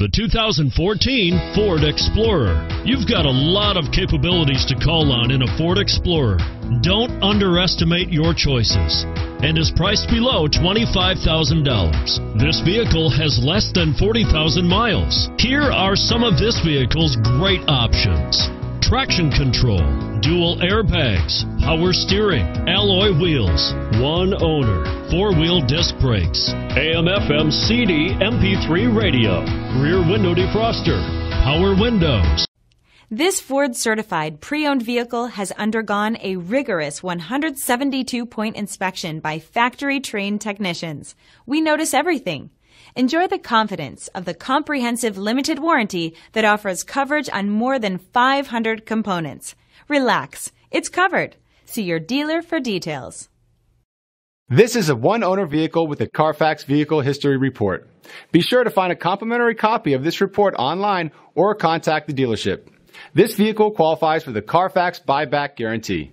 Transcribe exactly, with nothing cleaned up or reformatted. the two thousand fourteen Ford Explorer. You've got a lot of capabilities to call on in a Ford Explorer. Don't underestimate your choices, and is priced below twenty-five thousand dollars. This vehicle has less than forty thousand miles. Here are some of this vehicle's great options: traction control, dual airbags, power steering, alloy wheels, one owner, four-wheel disc brakes, A M F M C D M P three radio, rear window defroster, power windows. This Ford-certified pre-owned vehicle has undergone a rigorous one hundred seventy-two point inspection by factory-trained technicians. We notice everything. Enjoy the confidence of the comprehensive limited warranty that offers coverage on more than five hundred components. Relax, it's covered. See your dealer for details. This is a one-owner vehicle with a CARFAX Vehicle History Report. Be sure to find a complimentary copy of this report online or contact the dealership. This vehicle qualifies for the CARFAX buyback guarantee.